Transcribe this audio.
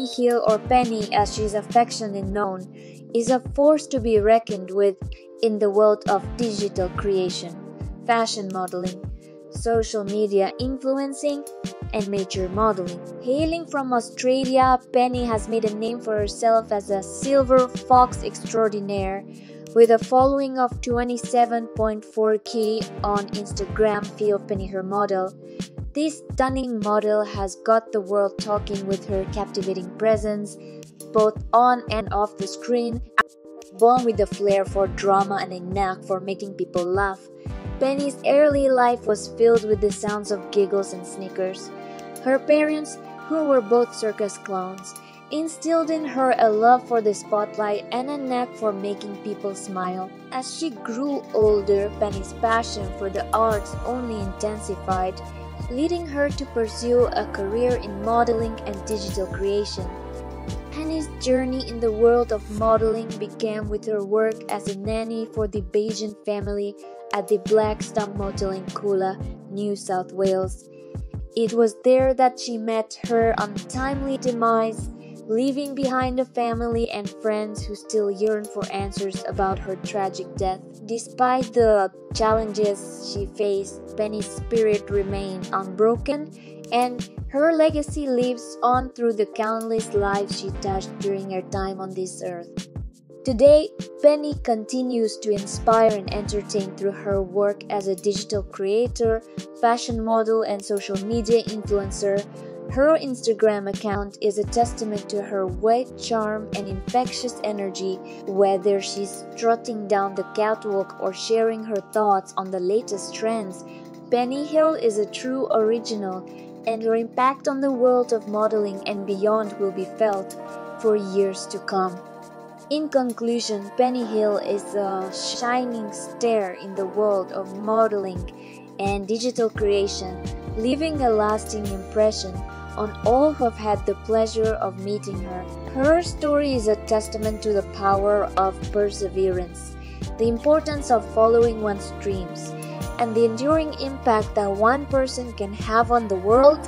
Penny Hill, or Penny as she is affectionately known, is a force to be reckoned with in the world of digital creation, fashion modeling, social media influencing, and major modeling. Hailing from Australia, Penny has made a name for herself as a silver fox extraordinaire, with a following of 27.4k on Instagram. Feel Penny Hill model. This stunning model has got the world talking with her captivating presence, both on and off the screen. Born with a flair for drama and a knack for making people laugh, Penny's early life was filled with the sounds of giggles and snickers. Her parents, who were both circus clowns, instilled in her a love for the spotlight and a knack for making people smile. As she grew older, Penny's passion for the arts only intensified, leading her to pursue a career in modeling and digital creation. Penny's journey in the world of modeling began with her work as a nanny for the Bajan family at the Blackstump Motel in Coolum, New South Wales. It was there that she met her untimely demise, leaving behind a family and friends who still yearn for answers about her tragic death. Despite the challenges she faced, Penny's spirit remained unbroken, and her legacy lives on through the countless lives she touched during her time on this earth. Today, Penny continues to inspire and entertain through her work as a digital creator, fashion model, and social media influencer. Her Instagram account is a testament to her wit, charm, and infectious energy. Whether she's strutting down the catwalk or sharing her thoughts on the latest trends, Penny Hill is a true original, and her impact on the world of modeling and beyond will be felt for years to come. In conclusion, Penny Hill is a shining star in the world of modeling and digital creation, leaving a lasting impression on all who have had the pleasure of meeting her. Her story is a testament to the power of perseverance, the importance of following one's dreams, and the enduring impact that one person can have on the world.